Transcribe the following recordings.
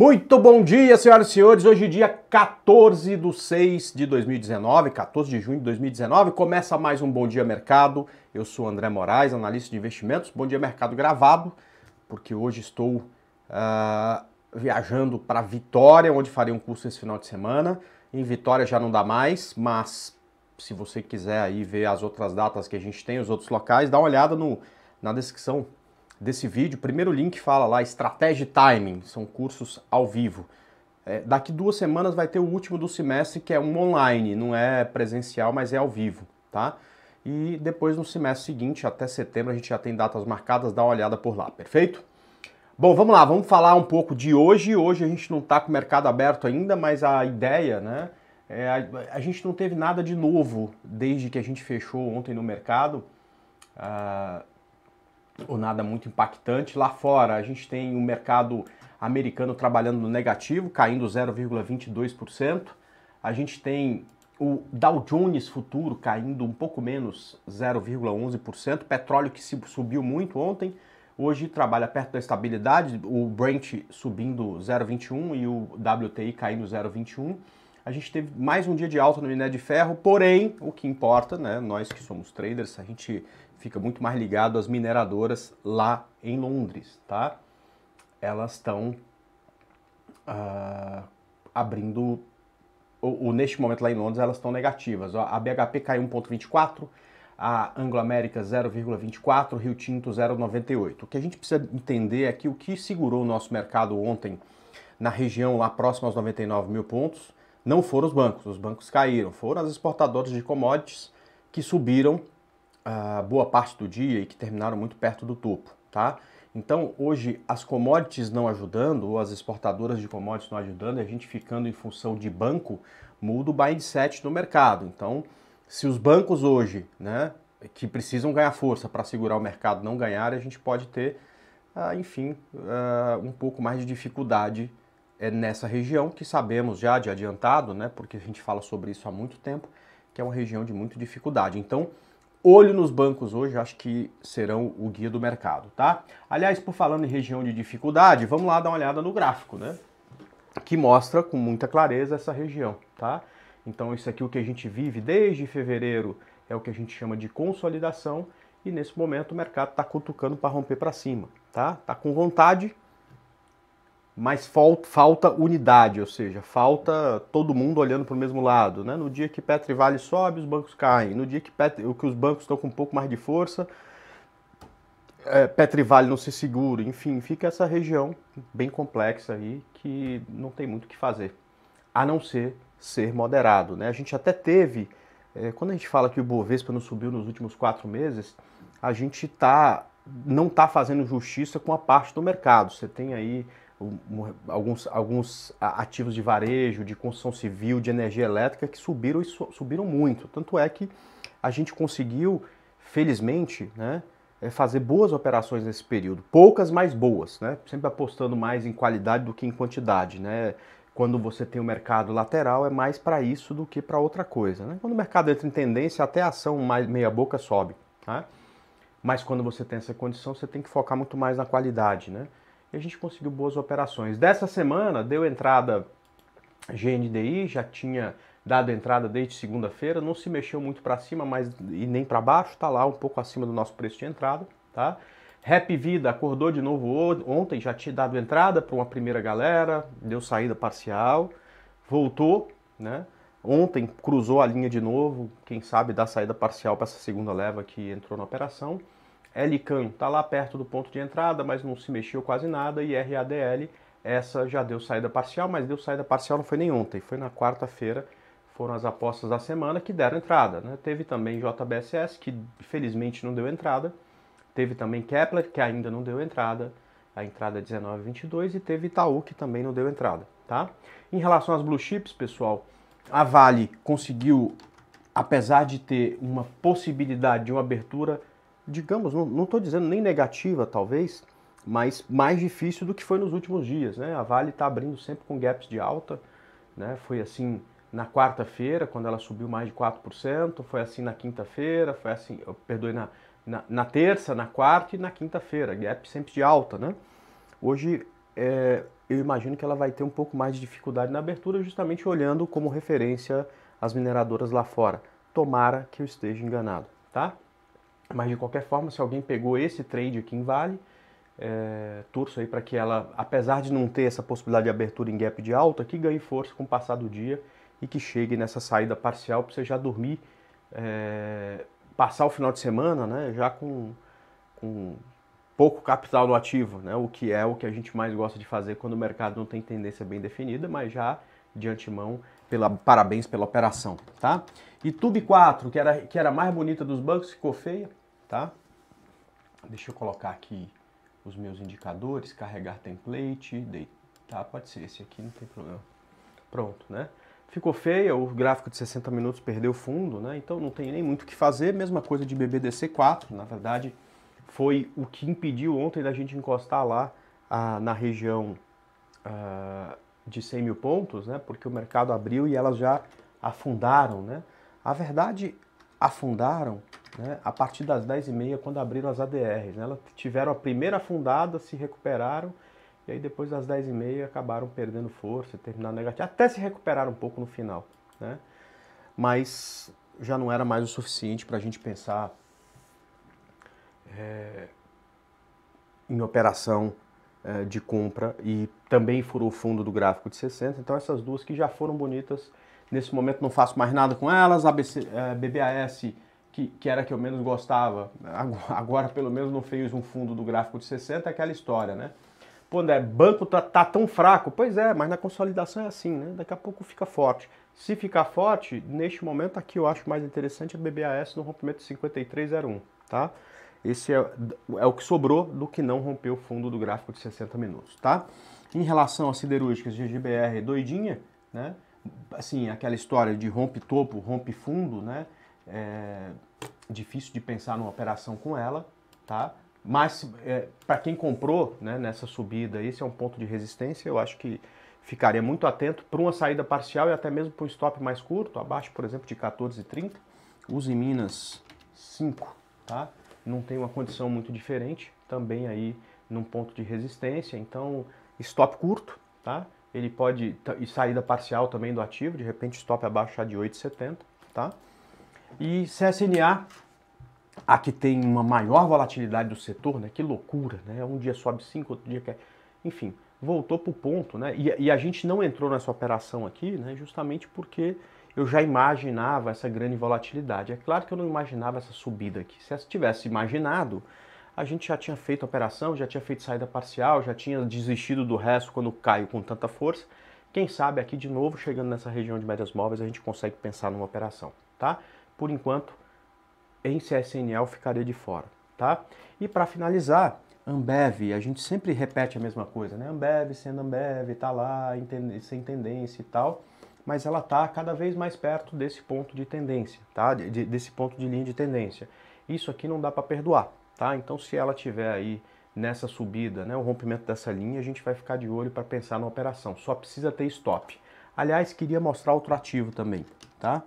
Muito bom dia, senhoras e senhores. Hoje, dia 14 de junho de 2019, começa mais um Bom Dia Mercado. Eu sou André Moraes, analista de investimentos. Bom Dia Mercado gravado, porque hoje estou viajando para Vitória, onde farei um curso esse final de semana. Em Vitória já não dá mais, mas se você quiser aí ver as outras datas que a gente tem, os outros locais, dá uma olhada na descrição desse vídeo. Primeiro link fala lá, Estratégia e Timing, são cursos ao vivo. Daqui 2 semanas vai ter o último do semestre, que é um online, não é presencial, mas é ao vivo, tá? E depois no semestre seguinte, até setembro, a gente já tem datas marcadas, dá uma olhada por lá, perfeito? Bom, vamos lá, vamos falar um pouco de hoje. Hoje a gente não tá com o mercado aberto ainda, mas a ideia, né? A gente não teve nada de novo desde que a gente fechou ontem no mercado, ou nada muito impactante. Lá fora a gente tem o mercado americano trabalhando no negativo, caindo 0,22%. A gente tem o Dow Jones futuro caindo um pouco menos, 0,11%. Petróleo que subiu muito ontem, hoje trabalha perto da estabilidade, o Brent subindo 0,21% e o WTI caindo 0,21%. A gente teve mais um dia de alta no minério de ferro, porém, o que importa, né, nós que somos traders, a gente fica muito mais ligado às mineradoras lá em Londres, tá? Elas estão abrindo, neste momento lá em Londres, elas estão negativas. A BHP caiu 1,24%, a Anglo-América 0,24%, Rio Tinto 0,98%. O que a gente precisa entender é que o que segurou o nosso mercado ontem na região lá próxima aos 99 mil pontos não foram os bancos caíram, foram as exportadoras de commodities que subiram boa parte do dia e que terminaram muito perto do topo, tá? Então, hoje, as commodities não ajudando, ou as exportadoras de commodities não ajudando, a gente ficando em função de banco, muda o mindset do mercado. Então, se os bancos hoje, né, que precisam ganhar força para segurar o mercado, não ganharem, a gente pode ter, enfim, um pouco mais de dificuldade nessa região, que sabemos já de adiantado, né, porque a gente fala sobre isso há muito tempo, que é uma região de muita dificuldade. Então, olho nos bancos hoje, acho que serão o guia do mercado, tá? Aliás, por falando em região de dificuldade, vamos lá dar uma olhada no gráfico, né? Que mostra com muita clareza essa região, tá? Então, isso aqui, o que a gente vive desde fevereiro, é o que a gente chama de consolidação, e nesse momento o mercado está cutucando para romper para cima, tá? Tá com vontade, mas falta unidade, ou seja, falta todo mundo olhando para o mesmo lado, né? No dia que Petro e Vale sobe, os bancos caem. No dia que os bancos estão com um pouco mais de força, Petro e Vale não se segura. Enfim, fica essa região bem complexa aí que não tem muito o que fazer, a não ser moderado, né? A gente até teve, quando a gente fala que o Ibovespa não subiu nos últimos 4 meses, a gente não está fazendo justiça com a parte do mercado. Você tem aí alguns ativos de varejo, de construção civil, de energia elétrica que subiram e subiram muito. Tanto é que a gente conseguiu, felizmente, né, fazer boas operações nesse período. Poucas, mas boas, né? Sempre apostando mais em qualidade do que em quantidade, né? Quando você tem o mercado lateral, é mais para isso do que para outra coisa, né? Quando o mercado entra em tendência, até a ação meia boca sobe, tá? Mas quando você tem essa condição, você tem que focar muito mais na qualidade, né? E a gente conseguiu boas operações. Dessa semana, deu entrada GNDi, já tinha dado entrada desde segunda-feira, não se mexeu muito para cima e nem para baixo, está lá um pouco acima do nosso preço de entrada, tá? Rap Vida acordou de novo ontem, já tinha dado entrada para uma primeira galera, deu saída parcial, voltou, né? Ontem cruzou a linha de novo, quem sabe dá saída parcial para essa segunda leva que entrou na operação. LCAN está lá perto do ponto de entrada, mas não se mexeu quase nada. E RADL, essa já deu saída parcial, mas deu saída parcial não foi nem ontem, foi na quarta-feira, foram as apostas da semana que deram entrada, né? Teve também JBSS, que felizmente não deu entrada. Teve também Kepler, que ainda não deu entrada, a entrada 19,22. E teve Itaú, que também não deu entrada, tá? Em relação às blue chips, pessoal, a Vale conseguiu, apesar de ter uma possibilidade de uma abertura, digamos, não estou dizendo nem negativa talvez, mas mais difícil do que foi nos últimos dias, né? A Vale está abrindo sempre com gaps de alta, né? Foi assim na quarta-feira, quando ela subiu mais de 4%, foi assim na quinta-feira, foi assim, perdoe, na terça, na quarta e na quinta-feira, gap sempre de alta, né? Hoje eu imagino que ela vai ter um pouco mais de dificuldade na abertura, justamente olhando como referência as mineradoras lá fora. Tomara que eu esteja enganado, tá? Mas de qualquer forma, se alguém pegou esse trade aqui em Vale, torço aí para que ela, apesar de não ter essa possibilidade de abertura em gap de alta, que ganhe força com o passar do dia e que chegue nessa saída parcial para você já dormir, passar o final de semana, né, já com pouco capital no ativo, né, o que é o que a gente mais gosta de fazer quando o mercado não tem tendência bem definida, mas já de antemão, parabéns pela operação, tá? E Tube 4, que era a mais bonita dos bancos, ficou feia, tá? Deixa eu colocar aqui os meus indicadores, carregar template, tá? Pode ser esse aqui, não tem problema. Pronto, né? Ficou feia, o gráfico de 60 minutos perdeu fundo, né? Então não tem nem muito o que fazer, mesma coisa de BBDC4, na verdade foi o que impediu ontem da gente encostar lá na região de 100 mil pontos, né? Porque o mercado abriu e elas já afundaram, né? A verdade, afundaram, né, a partir das 10h30, quando abriram as ADRs, né? Elas tiveram a primeira afundada, se recuperaram, e aí depois das 10h30 acabaram perdendo força, terminaram negativo, até se recuperaram um pouco no final, né? Mas já não era mais o suficiente para a gente pensar em operação de compra, e também furou o fundo do gráfico de 60, então essas duas que já foram bonitas, nesse momento não faço mais nada com elas. BBAS, que era a que eu menos gostava, agora pelo menos não fez um fundo do gráfico de 60, é aquela história, né? Pô, André, banco tá tão fraco. Pois é, mas na consolidação é assim, né? Daqui a pouco fica forte. Se ficar forte, neste momento aqui eu acho mais interessante a BBAS no rompimento de 53,01, tá? Esse é o que sobrou do que não rompeu o fundo do gráfico de 60 minutos, tá? Em relação às siderúrgicas, GGBR doidinha, né? Assim, aquela história de rompe topo, rompe fundo, né? É difícil de pensar numa operação com ela, tá? Mas para quem comprou, né, nessa subida, esse é um ponto de resistência, eu acho que ficaria muito atento para uma saída parcial e até mesmo para um stop mais curto, abaixo, por exemplo, de 14,30. Use Minas 5, tá? Não tem uma condição muito diferente, também aí num ponto de resistência, então stop curto, tá? Ele pode, e saída parcial também do ativo, de repente stop abaixo de 8,70, tá? E CSNA, aqui tem uma maior volatilidade do setor, né? Que loucura, né? Um dia sobe 5, outro dia quer... Enfim, voltou pro ponto, né? E a gente não entrou nessa operação aqui, né? Justamente porque eu já imaginava essa grande volatilidade. É claro que eu não imaginava essa subida aqui. Se eu tivesse imaginado, a gente já tinha feito operação, já tinha feito saída parcial, já tinha desistido do resto quando caiu com tanta força. Quem sabe aqui de novo, chegando nessa região de médias móveis, a gente consegue pensar numa operação, tá? Por enquanto, em CSNL ficaria de fora, tá? E para finalizar, Ambev, a gente sempre repete a mesma coisa, né? Ambev sendo Ambev, tá lá, sem tendência e tal, mas ela tá cada vez mais perto desse ponto de tendência, tá? Desse ponto de linha de tendência. Isso aqui não dá para perdoar. Tá? Então, se ela tiver aí nessa subida, né, o rompimento dessa linha, a gente vai ficar de olho para pensar na operação. Só precisa ter stop. Aliás, queria mostrar outro ativo também, tá?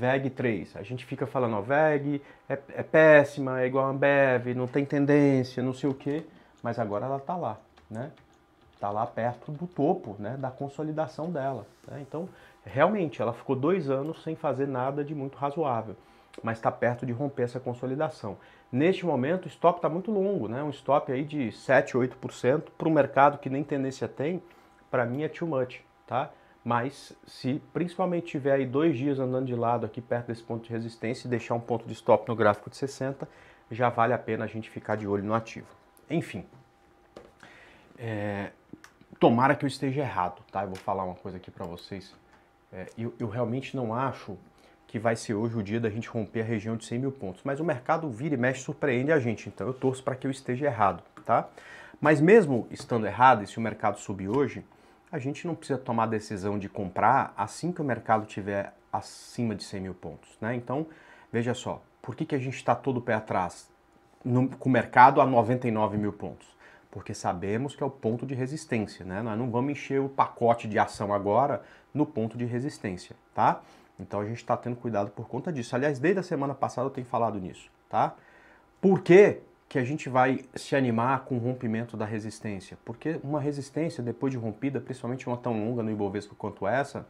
WEG 3. A gente fica falando, ó, WEG é péssima, é igual a Ambev, não tem tendência, não sei o quê. Mas agora ela tá lá, né? Tá lá perto do topo, né, da consolidação dela, né? Então, realmente, ela ficou 2 anos sem fazer nada de muito razoável, mas está perto de romper essa consolidação. Neste momento, o stop está muito longo, né? Um stop aí de 7, 8% para um mercado que nem tendência tem, para mim é too much, tá? Mas se principalmente tiver aí 2 dias andando de lado aqui perto desse ponto de resistência e deixar um ponto de stop no gráfico de 60, já vale a pena a gente ficar de olho no ativo. Enfim, tomara que eu esteja errado, tá? Eu vou falar uma coisa aqui para vocês. Eu realmente não acho que vai ser hoje o dia da gente romper a região de 100 mil pontos. Mas o mercado vira e mexe, surpreende a gente, então eu torço para que eu esteja errado, tá? Mas mesmo estando errado, e se o mercado subir hoje, a gente não precisa tomar a decisão de comprar assim que o mercado estiver acima de 100 mil pontos, né? Então, veja só, por que a gente está todo pé atrás com o mercado a 99 mil pontos? Porque sabemos que é o ponto de resistência, né? Nós não vamos encher o pacote de ação agora no ponto de resistência, tá? Então a gente está tendo cuidado por conta disso. Aliás, desde a semana passada eu tenho falado nisso, tá? Por quê? que a gente vai se animar com o rompimento da resistência, porque uma resistência, depois de rompida, principalmente uma tão longa no Ibovesco quanto essa,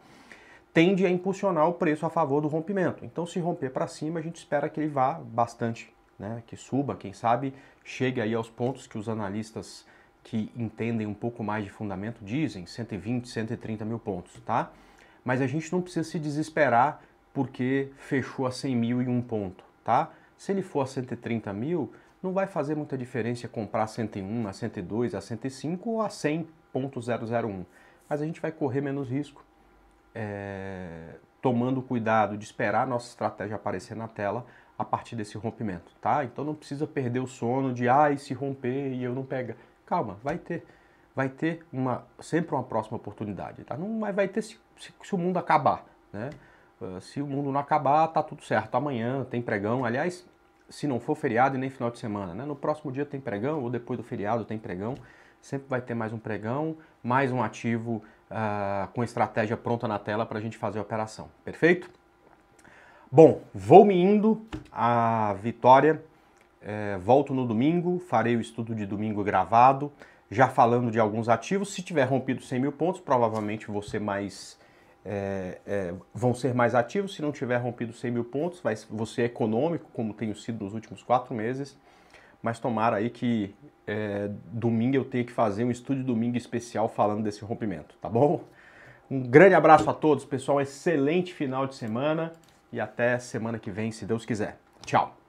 tende a impulsionar o preço a favor do rompimento. Então, se romper para cima, a gente espera que ele vá bastante, né? Que suba, quem sabe chegue aí aos pontos que os analistas que entendem um pouco mais de fundamento dizem, 120, 130 mil pontos, tá? Mas a gente não precisa se desesperar porque fechou a 100 mil e um ponto, tá? Se ele for a 130 mil, não vai fazer muita diferença comprar a 101, a 102, a 105 ou a 100.001, mas a gente vai correr menos risco, tomando cuidado de esperar a nossa estratégia aparecer na tela a partir desse rompimento, tá? Então não precisa perder o sono de, ah, e se romper e eu não pega. Calma, vai ter sempre uma próxima oportunidade, tá? Não vai ter se o mundo acabar, né? Se o mundo não acabar, tá tudo certo. Amanhã tem pregão, aliás, se não for feriado e nem final de semana, né? No próximo dia tem pregão, ou depois do feriado tem pregão, sempre vai ter mais um pregão, mais um ativo com estratégia pronta na tela para a gente fazer a operação, perfeito? Bom, vou me indo a Vitória, volto no domingo, farei o estudo de domingo gravado, já falando de alguns ativos. Se tiver rompido 100 mil pontos, provavelmente vão ser mais ativos. Se não tiver rompido 100 mil pontos, vou ser econômico, como tenho sido nos últimos 4 meses, mas tomara aí que domingo eu tenha que fazer um estudo de domingo especial falando desse rompimento, tá bom? Um grande abraço a todos, pessoal, excelente final de semana e até semana que vem, se Deus quiser. Tchau!